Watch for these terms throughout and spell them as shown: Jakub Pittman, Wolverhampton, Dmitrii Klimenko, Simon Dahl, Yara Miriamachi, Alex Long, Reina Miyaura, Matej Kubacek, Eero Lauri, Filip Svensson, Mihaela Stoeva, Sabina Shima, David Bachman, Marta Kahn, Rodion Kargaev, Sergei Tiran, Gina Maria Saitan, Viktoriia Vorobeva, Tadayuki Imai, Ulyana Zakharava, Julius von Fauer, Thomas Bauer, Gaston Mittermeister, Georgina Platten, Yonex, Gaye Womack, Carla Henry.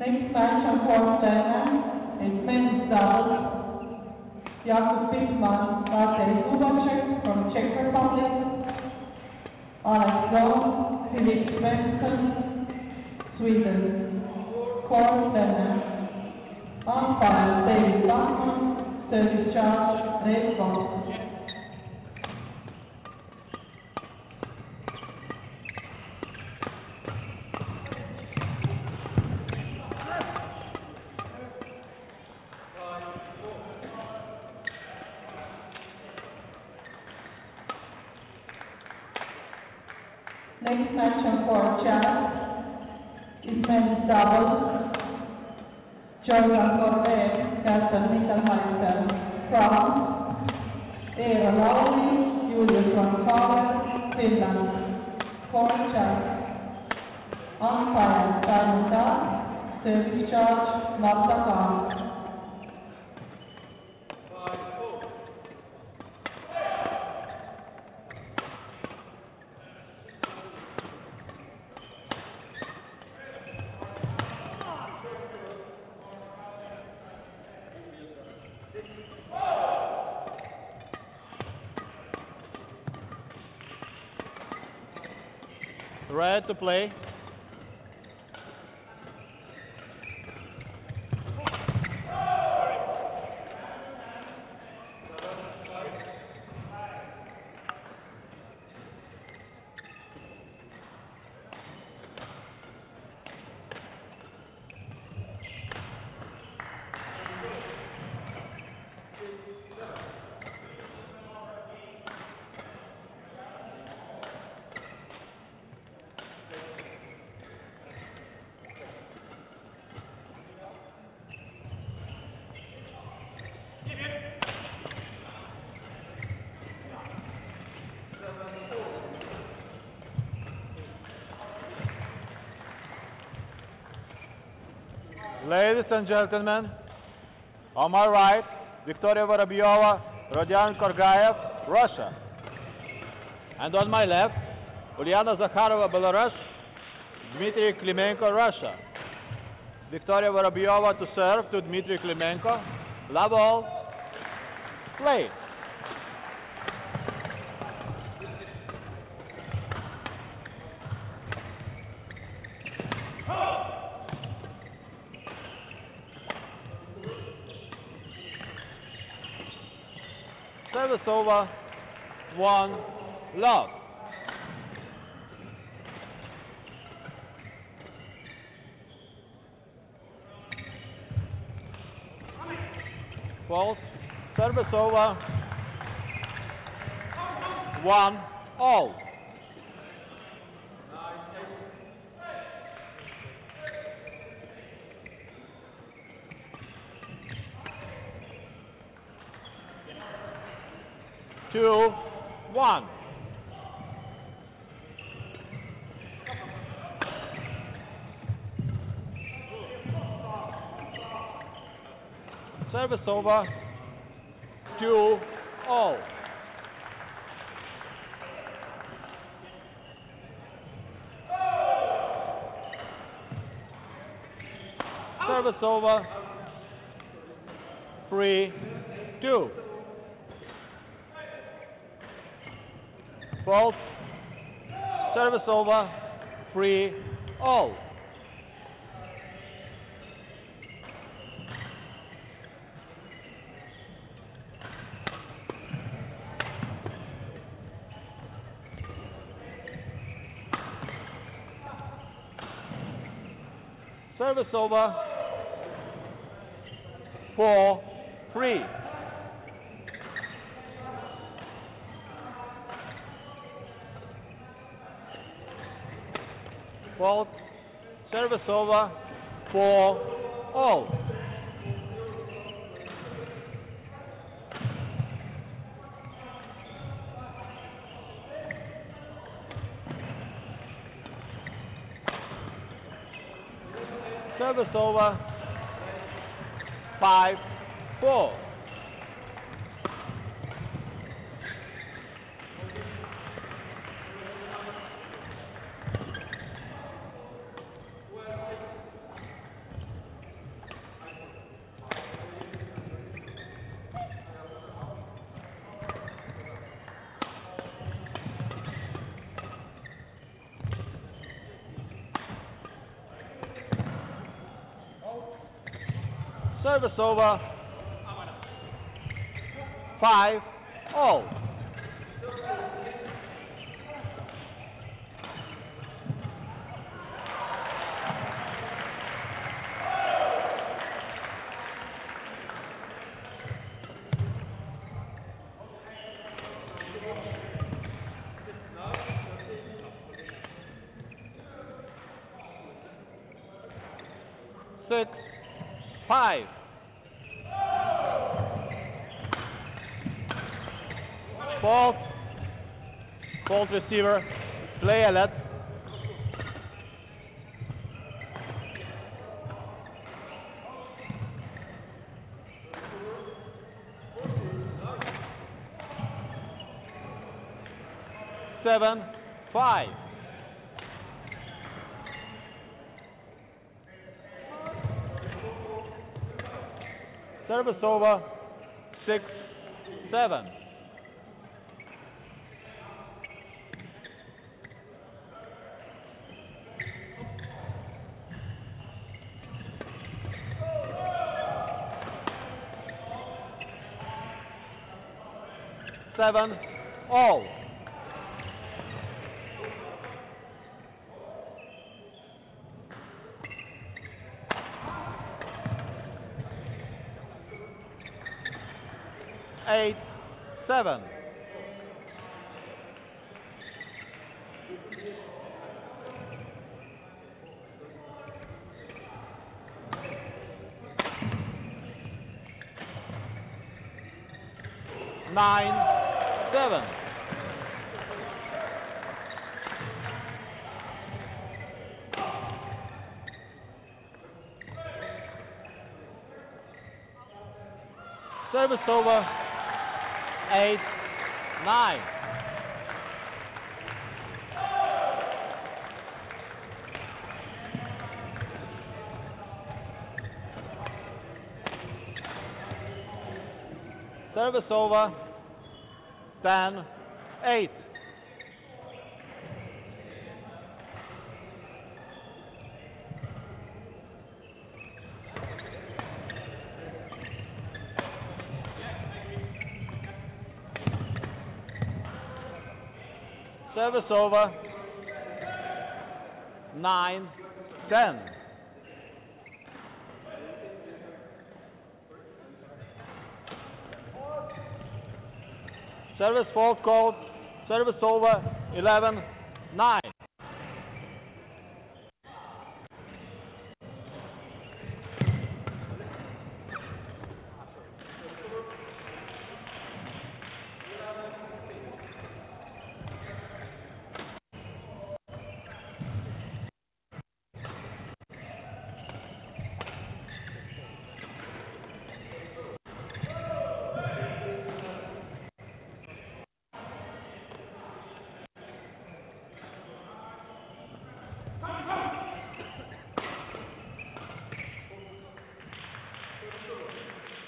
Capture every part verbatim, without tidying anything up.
Next match, fourth seven, is men's doubles. Jakub Pittman, Matej Kubacek from Czech Republic, Alex Long, Filip Svensson, Sweden. Fourth seven, umpire David Bachman, service charge Red Box. Next match for Czech is men's doubles. Georgina Platten, Gaston Mittermeister from Eero Lauri, Julius von Fauer, Finland. For Czech, umpire Simon Dahl, service charge Marta Kahn. To play. Ladies and gentlemen, on my right, Viktoriia Vorobeva, Rodion Kargaev, Russia. And on my left, Ulyana Zakharava, Belarus, Dmitrii Klimenko, Russia. Viktoriia Vorobeva to serve to Dmitrii Klimenko. Love all. Play. Over one love. False. Service over one all. Two, one. Service over. Two, all. Service over. Three, two. Fault. Service over. Free. All. Service over. four, three. Fault, service over, four, all. Service over, five, four. Service over, five, all. Six, five. Fault, fault receiver, play alert. Seven, five. Service over, six, seven. Seven, all. Eight, seven. Nine. Seven. Service over. Eight. Nine. Service over. Ten, eight. Service over. Nine, ten. Service fault called, service over, eleven, nine.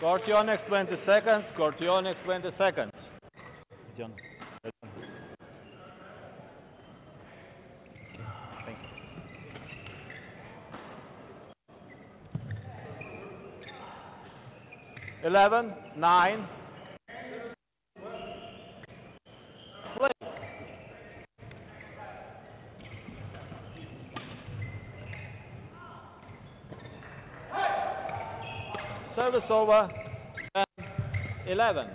Court Yonex twenty seconds, Court Yonex twenty seconds. Eleven, nine. service over and eleven.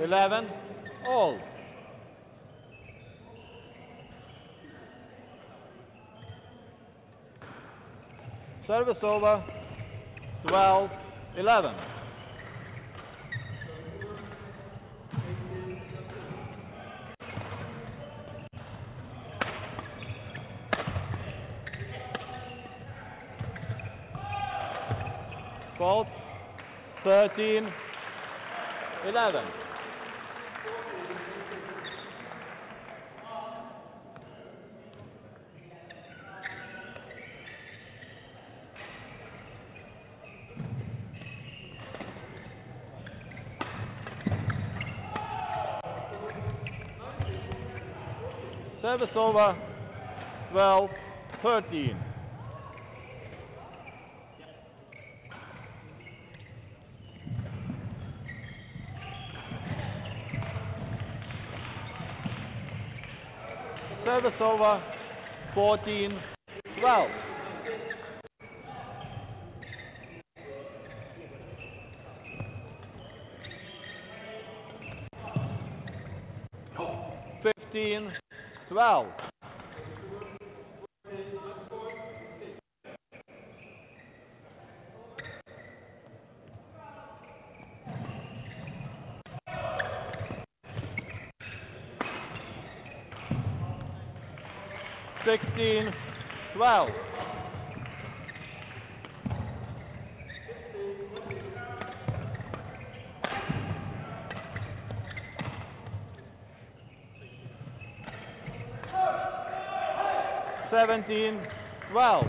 eleven all. Service over, twelve, eleven. Fault, thirteen, eleven. Service over, twelve, thirteen. Service over, fourteen, twelve. fifteen, twelve. sixteen, twelve. seventeen, twelve.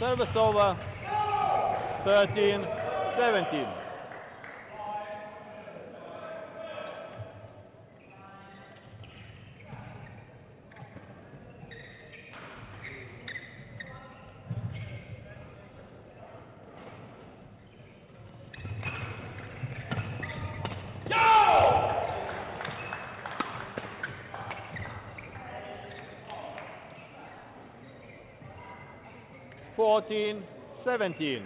Service over, thirteen, seventeen. fourteen, seventeen.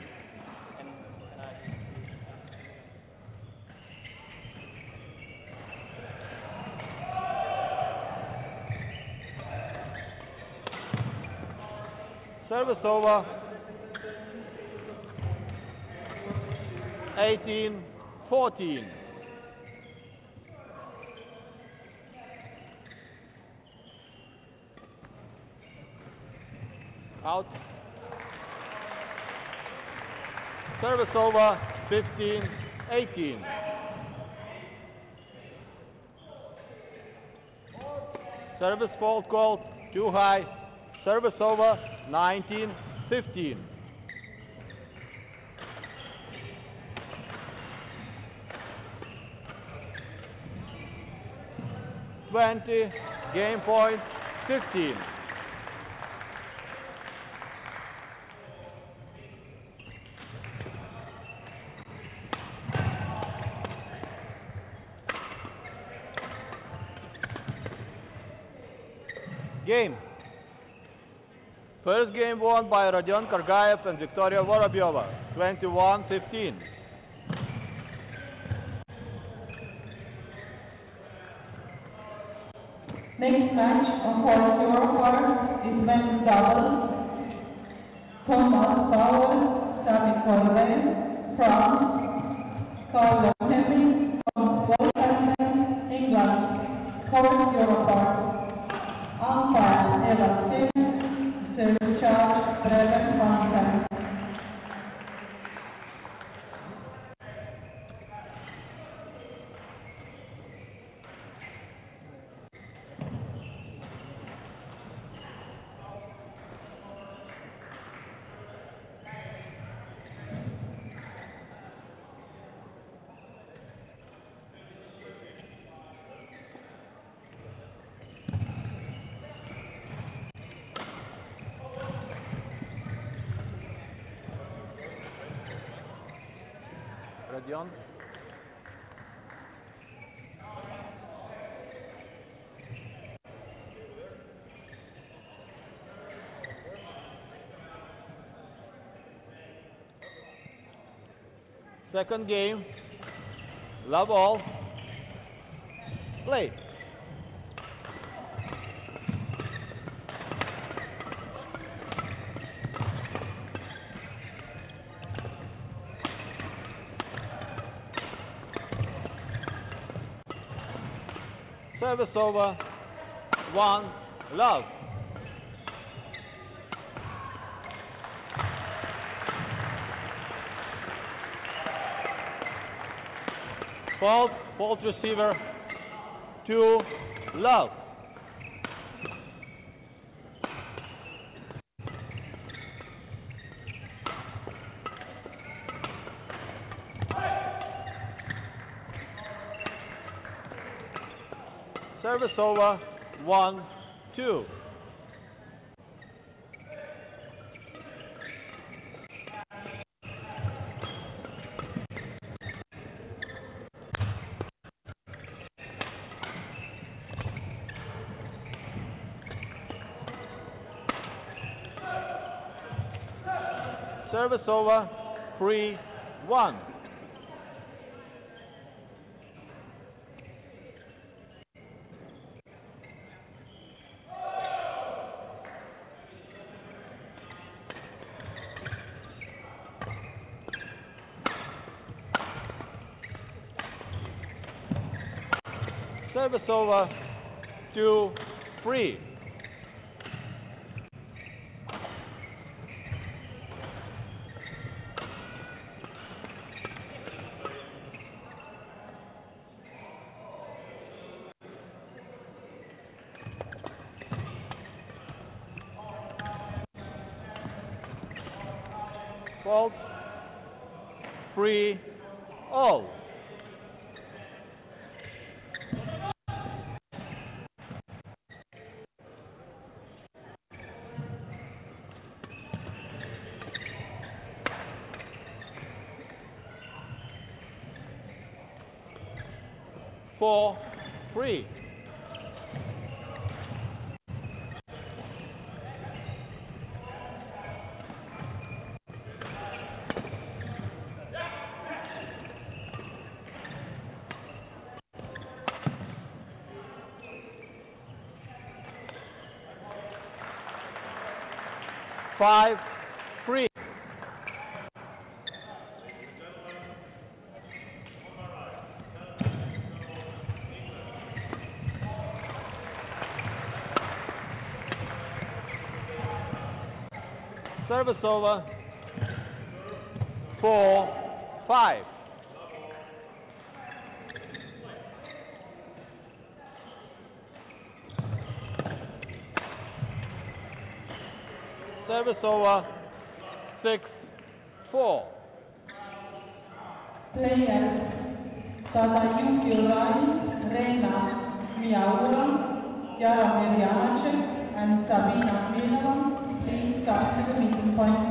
Service over, eighteen, fourteen. Out. Service over, fifteen, eighteen. Service fault called, too high. Service over, nineteen, fifteen. twenty, game point, fifteen. Game. First game won by Rodion Kargaev and Viktoriia Vorobeva, twenty-one fifteen. Next match on court your card is men's doubles. Thomas Bauer, serving for them, France. Carla Henry from Wolverhampton, England. Court your card. Rodion. Second game, love all, play. Service over, one, love. Fault, fault receiver, two, love. Service over, one, two. Service over, three, one. Service over, two, three. Fault, free, all. Four, free. Five, three. Service over. Four, five. Service over, six, four. Players, Tadayuki Imai, Reina Miyaura, Yara Miriamachi, and Sabina Shima, please start to the meeting point.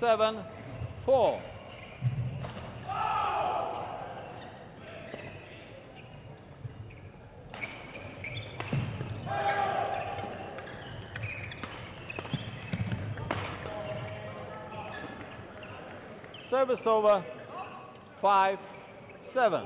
Seven, four. Service over, five, seven.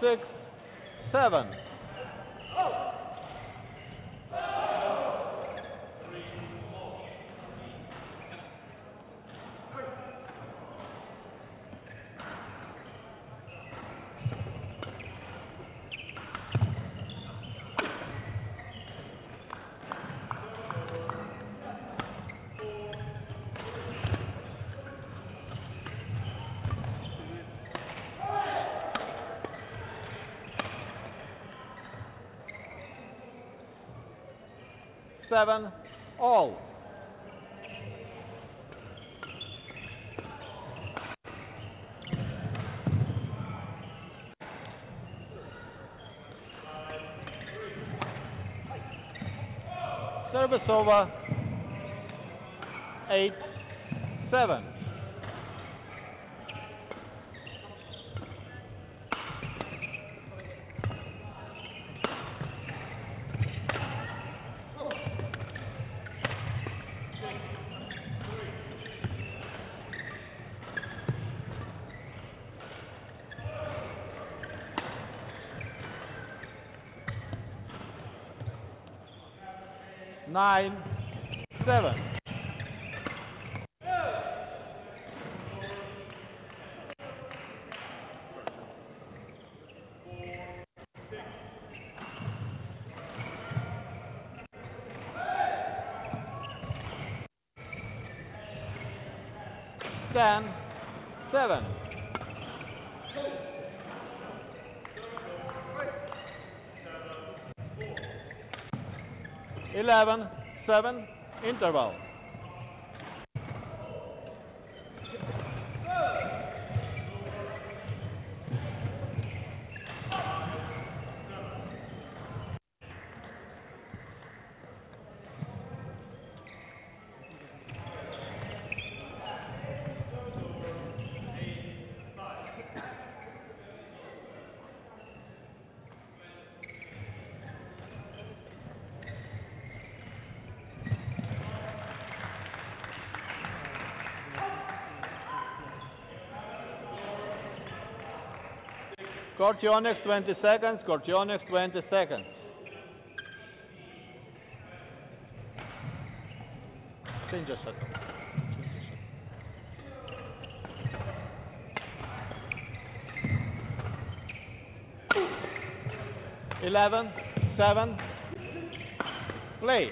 Six, seven. seven all. Service over, eight, seven. Nine, seven. Ten, seven. Eleven, seven, interval. Court Yonex twenty seconds, Court Yonex twenty seconds. Eleven, seven, play.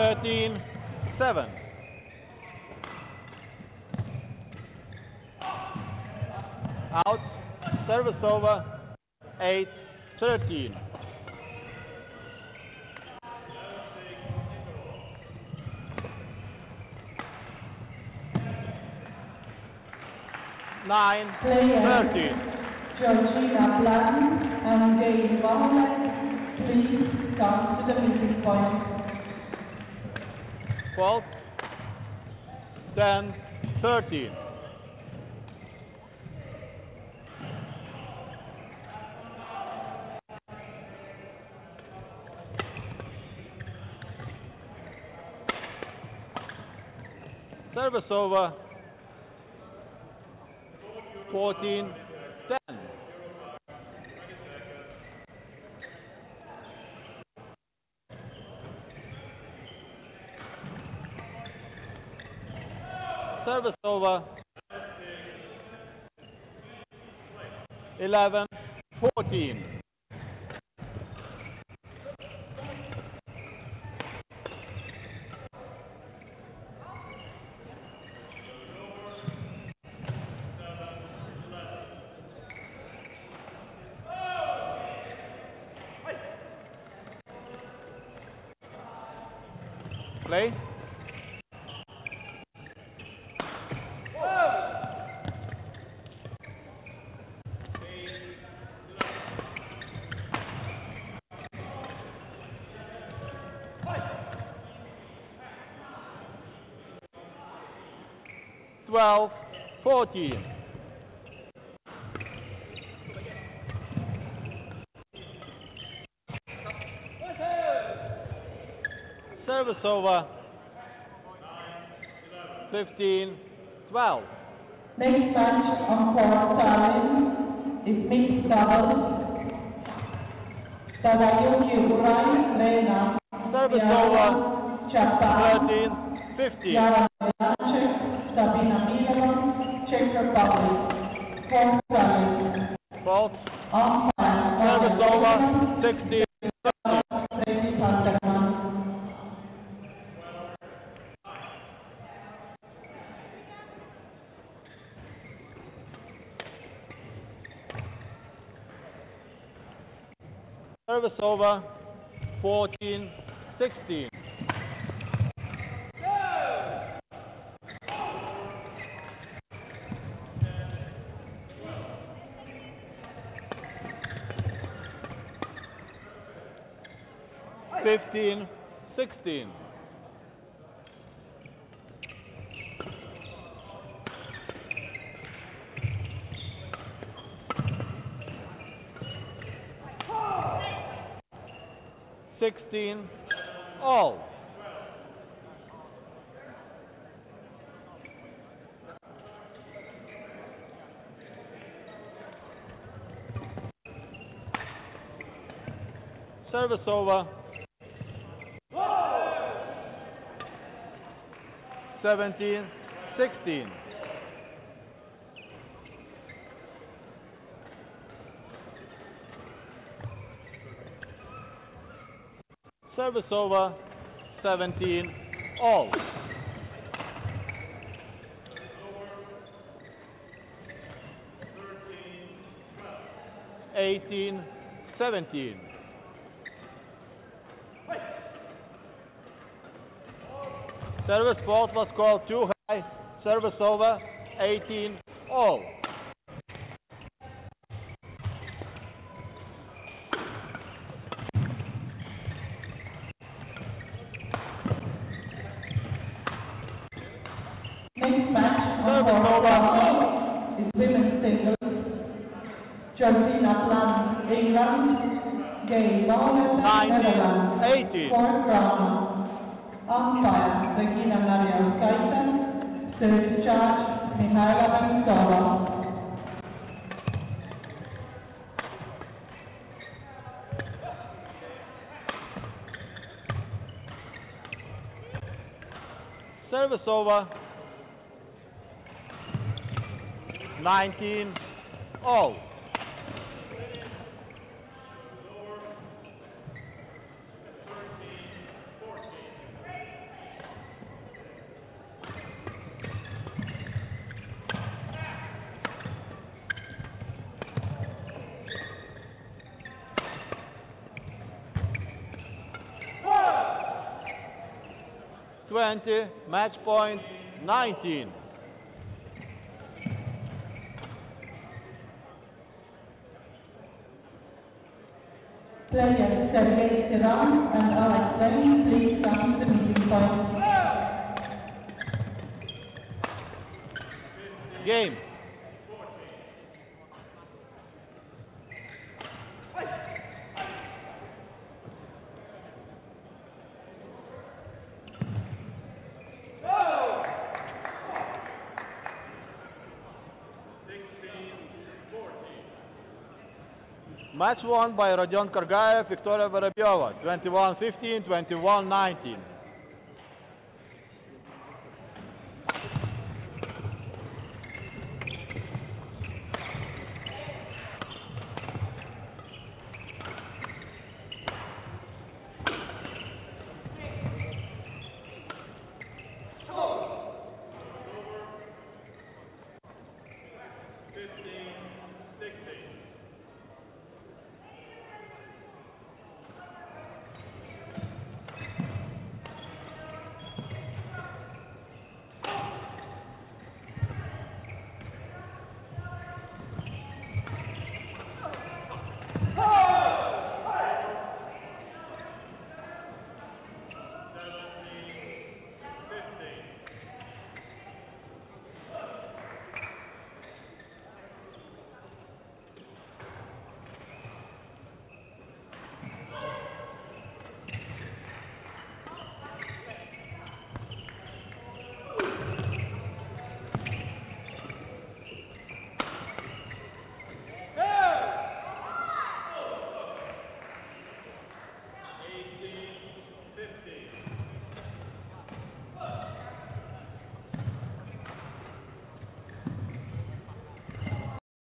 Thirteen, seven. Out, service over, eight, thirteen. Nine, thirteen. Georgina Platten and Gaye Womack, please come to the meeting point. twelve, ten, thirteen. Service over, fourteen, ten. Service over, eleven, fourteen. Play. twelve, fourteen. service over. fifteen twelve. Next match on court time is mixed doubles. Tadayuki Imai, Reina Miyaura, thirteen fifteen. Yara Miriamachi, Sabina Shima, Czech Republic. Fourth time. False. On time. Service over. sixteen. Service over, fourteen sixteen. fifteen sixteen. Sixteen all. Service over. Seventeen sixteen. Service over, seventeen all. eighteen seventeen. Service fault was called too high. Service over, eighteen all. Georgina Platten, England. Gaye Womack, Netherlands. eighteen. Fourth round. Umpire, the Gina Maria Saitan. Service charge, Mihaela Stoeva. Service over. nineteen all. twenty, match point, nineteen. Players Sergei Tiran and Alex Levin, please come to the meeting point. Game. Match won by Rodion Kargaev, Viktoriia Vorobeva, twenty-one fifteen, twenty-one nineteen.